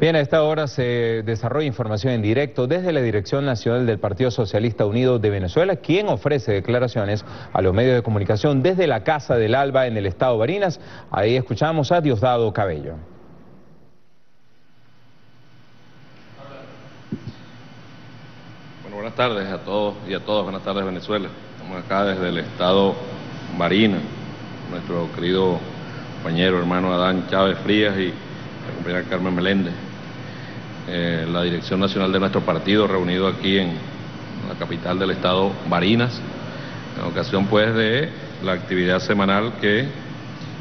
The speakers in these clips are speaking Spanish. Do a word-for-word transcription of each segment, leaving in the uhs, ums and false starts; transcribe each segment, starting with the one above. Bien, a esta hora se desarrolla información en directo desde la Dirección Nacional del Partido Socialista Unido de Venezuela, quien ofrece declaraciones a los medios de comunicación desde la Casa del Alba en el estado Barinas. Ahí escuchamos a Diosdado Cabello. Bueno, buenas tardes a todos y a todas. Buenas tardes, Venezuela. Estamos acá desde el estado Barinas. Nuestro querido compañero, hermano Adán Chávez Frías y la compañera Carmen Meléndez. Eh, la dirección nacional de nuestro partido reunido aquí en la capital del estado Barinas, en ocasión pues de la actividad semanal que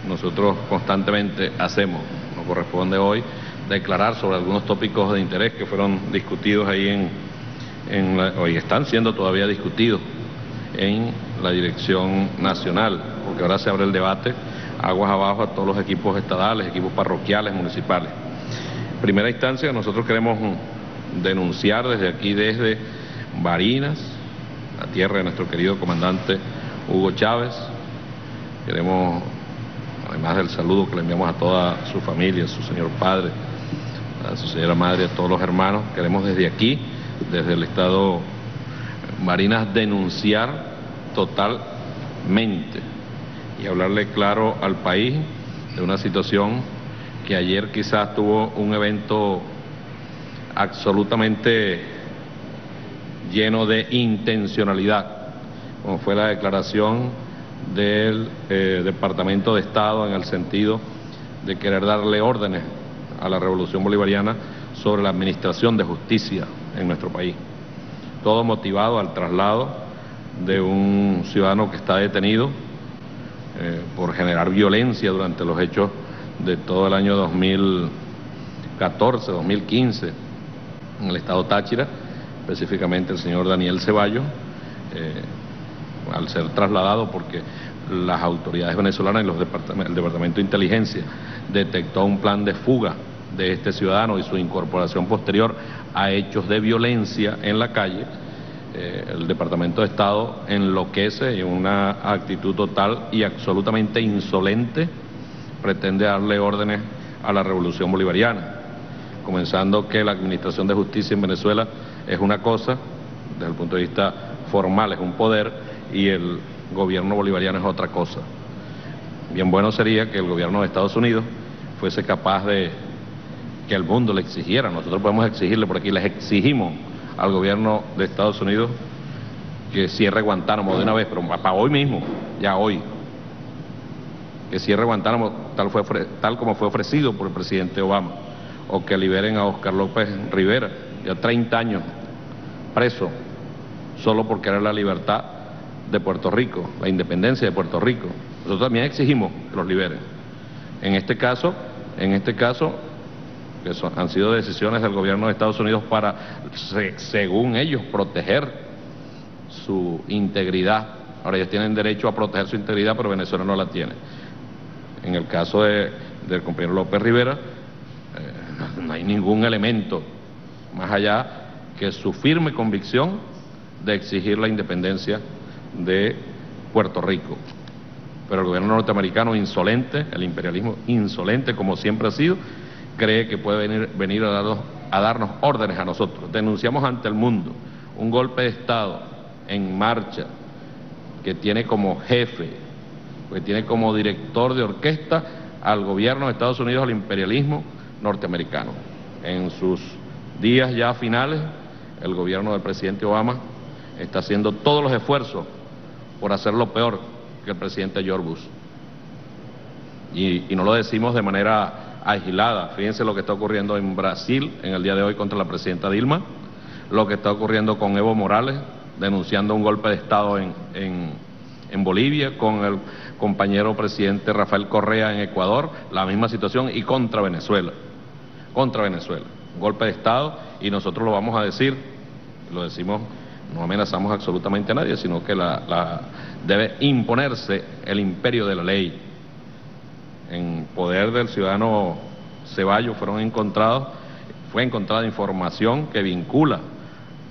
nosotros constantemente hacemos. Nos corresponde hoy declarar sobre algunos tópicos de interés que fueron discutidos ahí en, en la, hoy están siendo todavía discutidos en la dirección nacional, porque ahora se abre el debate aguas abajo a todos los equipos estadales, equipos parroquiales, municipales. En primera instancia, nosotros queremos denunciar desde aquí, desde Barinas, la tierra de nuestro querido comandante Hugo Chávez. Queremos, además del saludo que le enviamos a toda su familia, a su señor padre, a su señora madre, a todos los hermanos, queremos desde aquí, desde el estado Barinas, denunciar totalmente y hablarle claro al país de una situación que ayer quizás tuvo un evento absolutamente lleno de intencionalidad, como fue la declaración del eh, Departamento de Estado en el sentido de querer darle órdenes a la Revolución Bolivariana sobre la administración de justicia en nuestro país. Todo motivado al traslado de un ciudadano que está detenido Eh, por generar violencia durante los hechos de todo el año dos mil catorce, dos mil quince en el estado Táchira, específicamente el señor Daniel Ceballos, eh, al ser trasladado porque las autoridades venezolanas y los departamentos, el Departamento de Inteligencia detectó un plan de fuga de este ciudadano y su incorporación posterior a hechos de violencia en la calle. Eh, el Departamento de Estado enloquece en una actitud total y absolutamente insolente, pretende darle órdenes a la Revolución Bolivariana, comenzando que la administración de justicia en Venezuela es una cosa, desde el punto de vista formal es un poder y el gobierno bolivariano es otra cosa. Bien bueno sería que el gobierno de Estados Unidos fuese capaz de que el mundo le exigiera, nosotros podemos exigirle por aquí, les exigimos al gobierno de Estados Unidos que cierre Guantánamo de una vez, pero para hoy mismo, ya hoy, que cierre Guantánamo tal, fue, tal como fue ofrecido por el presidente Obama, o que liberen a Óscar López Rivera, ya treinta años preso, solo por querer la libertad de Puerto Rico, la independencia de Puerto Rico. Nosotros también exigimos que los liberen. En este caso, en este caso... que son, han sido decisiones del gobierno de Estados Unidos para, se, según ellos, proteger su integridad. Ahora ellos tienen derecho a proteger su integridad, pero Venezuela no la tiene. En el caso de, del compañero López Rivera, eh, no hay ningún elemento más allá que su firme convicción de exigir la independencia de Puerto Rico. Pero el gobierno norteamericano insolente, el imperialismo insolente como siempre ha sido, cree que puede venir, venir a, darnos, a darnos órdenes a nosotros. Denunciamos ante el mundo un golpe de Estado en marcha que tiene como jefe, que tiene como director de orquesta al gobierno de Estados Unidos, al imperialismo norteamericano. En sus días ya finales, el gobierno del presidente Obama está haciendo todos los esfuerzos por hacerlo peor que el presidente George Bush. Y, y no lo decimos de manera aislada. Fíjense lo que está ocurriendo en Brasil en el día de hoy contra la presidenta Dilma, lo que está ocurriendo con Evo Morales, denunciando un golpe de Estado en, en, en Bolivia, con el compañero presidente Rafael Correa en Ecuador, la misma situación, y contra Venezuela, contra Venezuela, un golpe de Estado, y nosotros lo vamos a decir, lo decimos, no amenazamos absolutamente a nadie, sino que la, la, debe imponerse el imperio de la ley. En poder del ciudadano Ceballos fueron encontrados, fue encontrada información que vincula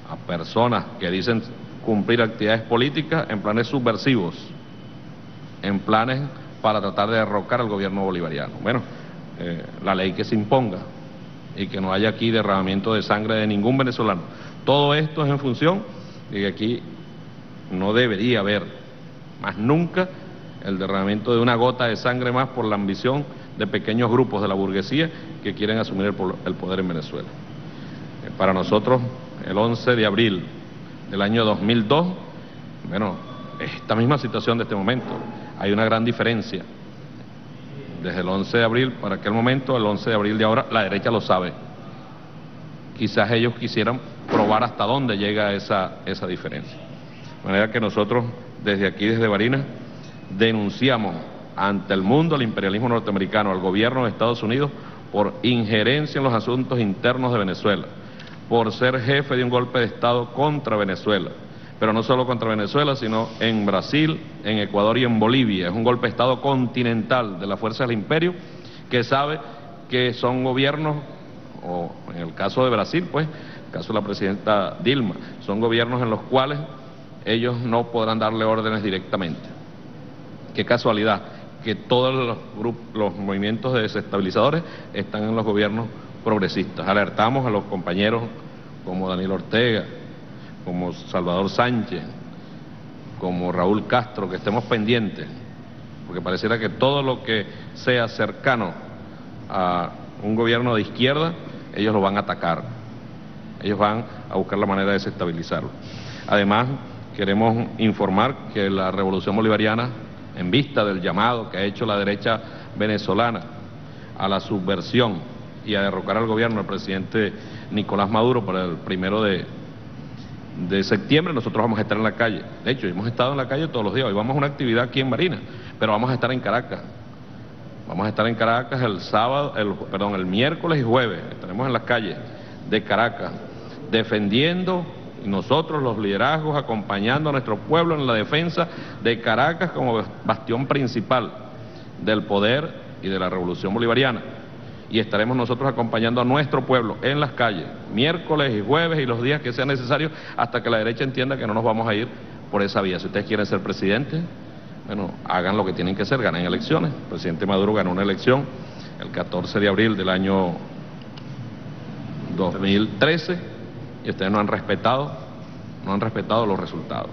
a personas que dicen cumplir actividades políticas en planes subversivos, en planes para tratar de derrocar al gobierno bolivariano. Bueno, eh, la ley que se imponga, y que no haya aquí derramamiento de sangre de ningún venezolano. Todo esto es en función de que aquí no debería haber más nunca el derramamiento de una gota de sangre más por la ambición de pequeños grupos de la burguesía que quieren asumir el poder en Venezuela. Para nosotros, el once de abril del año dos mil dos, bueno, esta misma situación de este momento, hay una gran diferencia. Desde el once de abril para aquel momento, el once de abril de ahora, la derecha lo sabe. Quizás ellos quisieran probar hasta dónde llega esa, esa diferencia. De manera que nosotros, desde aquí, desde Barinas, denunciamos ante el mundo al imperialismo norteamericano, al gobierno de Estados Unidos, por injerencia en los asuntos internos de Venezuela, por ser jefe de un golpe de Estado contra Venezuela, pero no solo contra Venezuela, sino en Brasil, en Ecuador y en Bolivia. Es un golpe de Estado continental de las fuerzas del imperio que sabe que son gobiernos, o en el caso de Brasil, pues, en el caso de la presidenta Dilma, son gobiernos en los cuales ellos no podrán darle órdenes directamente. Qué casualidad que todos los, grupos, los movimientos desestabilizadores están en los gobiernos progresistas. Alertamos a los compañeros como Daniel Ortega, como Salvador Sánchez, como Raúl Castro, que estemos pendientes, porque pareciera que todo lo que sea cercano a un gobierno de izquierda, ellos lo van a atacar, ellos van a buscar la manera de desestabilizarlo. Además, queremos informar que la revolución bolivariana, en vista del llamado que ha hecho la derecha venezolana a la subversión y a derrocar al gobierno del presidente Nicolás Maduro para el primero de... de septiembre, nosotros vamos a estar en la calle. De hecho, hemos estado en la calle todos los días. Hoy vamos a una actividad aquí en Barinas, pero vamos a estar en Caracas. Vamos a estar en Caracas el sábado, el, perdón, el miércoles y jueves. Estaremos en las calles de Caracas, defendiendo nosotros los liderazgos, acompañando a nuestro pueblo en la defensa de Caracas como bastión principal del poder y de la revolución bolivariana. Y estaremos nosotros acompañando a nuestro pueblo en las calles, miércoles y jueves y los días que sean necesarios, hasta que la derecha entienda que no nos vamos a ir por esa vía. Si ustedes quieren ser presidentes, bueno, hagan lo que tienen que hacer, ganen elecciones. El presidente Maduro ganó una elección el catorce de abril del año dos mil trece y ustedes no han respetado, no han respetado los resultados.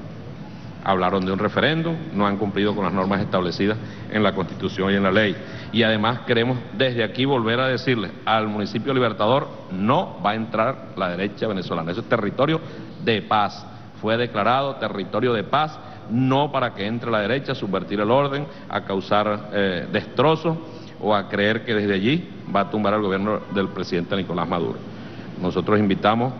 Hablaron de un referéndum, no han cumplido con las normas establecidas en la Constitución y en la ley. Y además queremos desde aquí volver a decirles al municipio Libertador, no va a entrar la derecha venezolana. Eso es territorio de paz. Fue declarado territorio de paz, no para que entre la derecha a subvertir el orden, a causar eh, destrozos o a creer que desde allí va a tumbar al gobierno del presidente Nicolás Maduro. Nosotros invitamos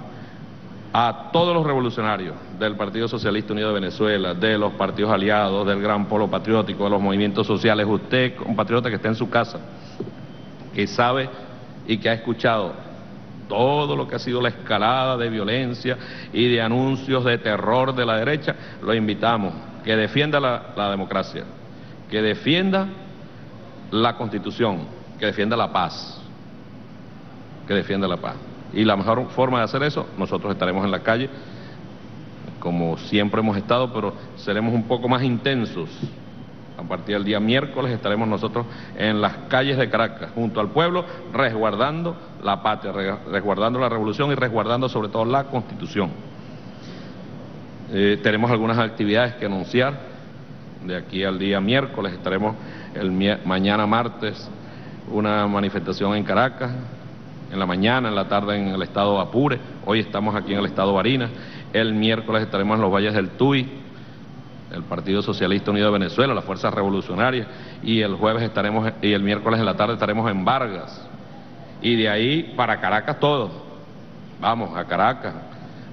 a todos los revolucionarios del Partido Socialista Unido de Venezuela, de los partidos aliados, del Gran Polo Patriótico, de los movimientos sociales, usted, un patriota que está en su casa, que sabe y que ha escuchado todo lo que ha sido la escalada de violencia y de anuncios de terror de la derecha, lo invitamos, que defienda la, la democracia, que defienda la Constitución, que defienda la paz, que defienda la paz. Y la mejor forma de hacer eso, nosotros estaremos en la calle, como siempre hemos estado, pero seremos un poco más intensos. A partir del día miércoles estaremos nosotros en las calles de Caracas, junto al pueblo, resguardando la patria, resguardando la revolución y resguardando sobre todo la Constitución. Eh, tenemos algunas actividades que anunciar. De aquí al día miércoles estaremos el mañana martes una manifestación en Caracas, en la mañana, en la tarde en el estado Apure, hoy estamos aquí en el estado Barinas, el miércoles estaremos en los valles del Tuy, el Partido Socialista Unido de Venezuela, las fuerzas revolucionarias, y el jueves estaremos, y el miércoles en la tarde estaremos en Vargas, y de ahí para Caracas todos, vamos a Caracas,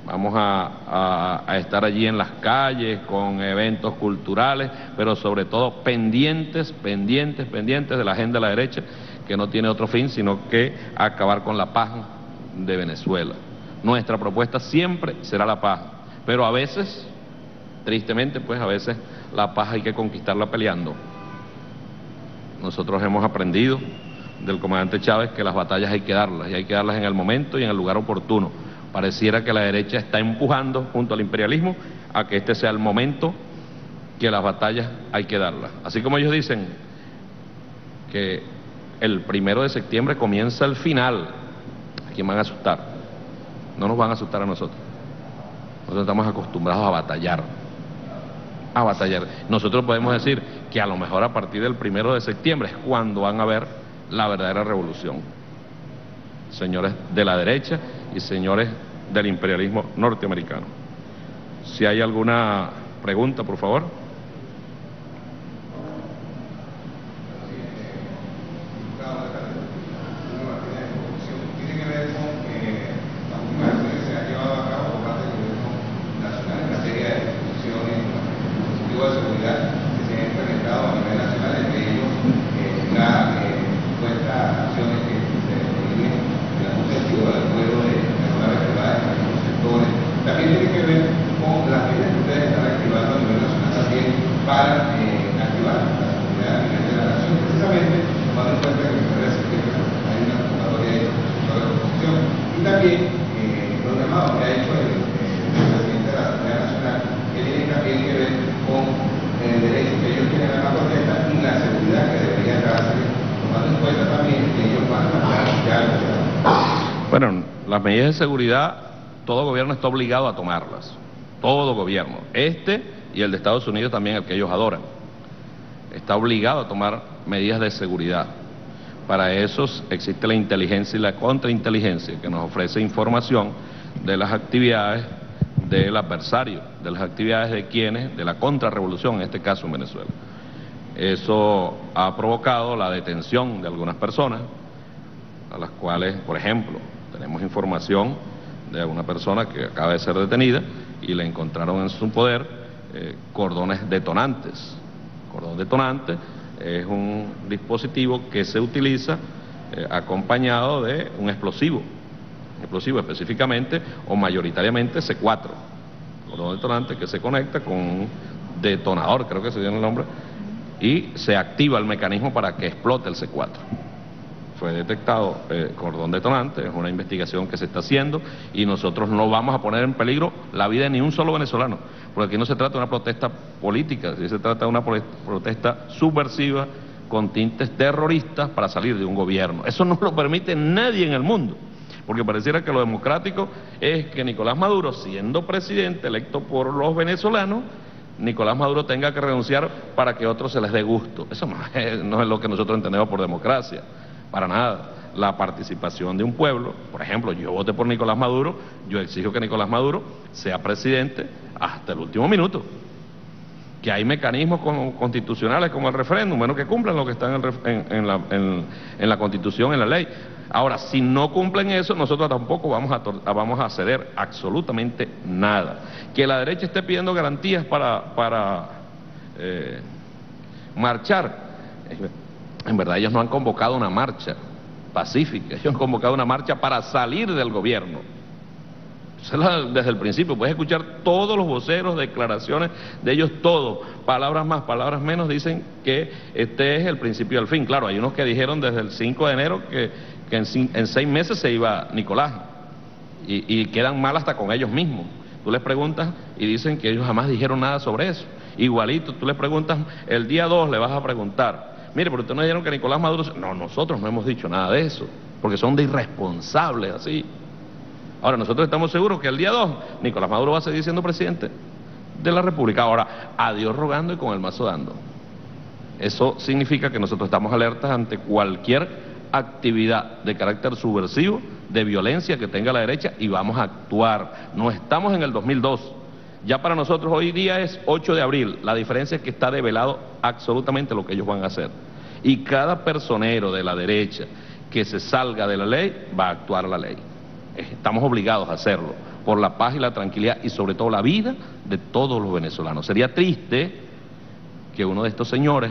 vamos a, a, a estar allí en las calles, con eventos culturales, pero sobre todo pendientes, pendientes, pendientes de la agenda de la derecha, que no tiene otro fin sino que acabar con la paz de Venezuela. Nuestra propuesta siempre será la paz, pero a veces, tristemente, pues a veces la paz hay que conquistarla peleando. Nosotros hemos aprendido del comandante Chávez que las batallas hay que darlas, y hay que darlas en el momento y en el lugar oportuno. Pareciera que la derecha está empujando junto al imperialismo a que este sea el momento que las batallas hay que darlas. Así como ellos dicen que el primero de septiembre comienza el final. ¿A quién van a asustar? No nos van a asustar a nosotros. Nosotros estamos acostumbrados a batallar. A batallar. Nosotros podemos decir que a lo mejor a partir del primero de septiembre es cuando van a ver la verdadera revolución. Señores de la derecha y señores del imperialismo norteamericano. Si hay alguna pregunta, por favor. Las medidas de seguridad, todo gobierno está obligado a tomarlas, todo gobierno, este y el de Estados Unidos también, el que ellos adoran, está obligado a tomar medidas de seguridad. Para eso existe la inteligencia y la contrainteligencia, que nos ofrece información de las actividades del adversario, de las actividades de quienes, de la contrarrevolución, en este caso en Venezuela. Eso ha provocado la detención de algunas personas, a las cuales, por ejemplo, tenemos información de una persona que acaba de ser detenida y le encontraron en su poder eh, cordones detonantes. Cordón detonante es un dispositivo que se utiliza eh, acompañado de un explosivo, un explosivo específicamente o mayoritariamente C cuatro. Cordón detonante que se conecta con un detonador, creo que se dio el nombre, y se activa el mecanismo para que explote el C cuatro. Fue detectado eh, cordón detonante, es una investigación que se está haciendo y nosotros no vamos a poner en peligro la vida de ni un solo venezolano, porque aquí no se trata de una protesta política, se trata de una protesta subversiva con tintes terroristas para salir de un gobierno. Eso no lo permite nadie en el mundo, porque pareciera que lo democrático es que Nicolás Maduro, siendo presidente electo por los venezolanos, Nicolás Maduro tenga que renunciar para que otros se les dé gusto. Eso no es, no es lo que nosotros entendemos por democracia. Para nada. La participación de un pueblo, por ejemplo, yo voté por Nicolás Maduro, yo exijo que Nicolás Maduro sea presidente hasta el último minuto. Que hay mecanismos con, constitucionales como el referéndum, bueno, que cumplan lo que está en, el, en, en, la, en, en la Constitución, en la ley. Ahora, si no cumplen eso, nosotros tampoco vamos a, vamos a ceder absolutamente nada. Que la derecha esté pidiendo garantías para, para eh, marchar. En verdad ellos no han convocado una marcha pacífica, ellos han convocado una marcha para salir del gobierno. Desde el principio, puedes escuchar todos los voceros, declaraciones de ellos, todo, palabras más, palabras menos, dicen que este es el principio del fin. Claro, hay unos que dijeron desde el cinco de enero que, que en, en seis meses se iba Nicolás y, y quedan mal hasta con ellos mismos. Tú les preguntas y dicen que ellos jamás dijeron nada sobre eso. Igualito, tú les preguntas, el día dos le vas a preguntar, mire, pero ustedes no dijeron que Nicolás Maduro... No, nosotros no hemos dicho nada de eso, porque son de irresponsables así. Ahora, nosotros estamos seguros que el día dos Nicolás Maduro va a seguir siendo presidente de la República. Ahora, a Dios rogando y con el mazo dando. Eso significa que nosotros estamos alertas ante cualquier actividad de carácter subversivo, de violencia que tenga la derecha, y vamos a actuar. No estamos en el dos mil dos. Ya para nosotros hoy día es ocho de abril, la diferencia es que está develado absolutamente lo que ellos van a hacer. Y cada personero de la derecha que se salga de la ley, va a actuar la ley. Estamos obligados a hacerlo, por la paz y la tranquilidad y sobre todo la vida de todos los venezolanos. Sería triste que uno de estos señores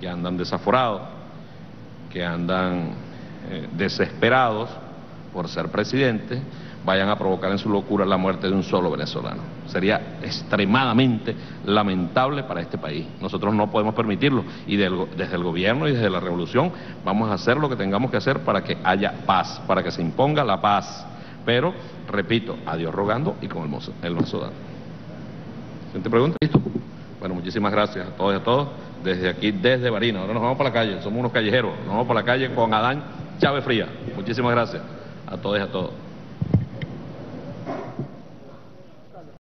que andan desaforados, que andan eh, desesperados por ser presidente, vayan a provocar en su locura la muerte de un solo venezolano. Sería extremadamente lamentable para este país. Nosotros no podemos permitirlo y del, desde el gobierno y desde la revolución vamos a hacer lo que tengamos que hacer para que haya paz, para que se imponga la paz. Pero, repito, a Dios rogando y con el mazo dando. ¿Siguiente pregunta? ¿Listo? Bueno, muchísimas gracias a todos y a todos. Desde aquí, desde Barinas. Ahora nos vamos para la calle, somos unos callejeros. Nos vamos para la calle con Adán Chávez Frías. Muchísimas gracias. a todos y a todos.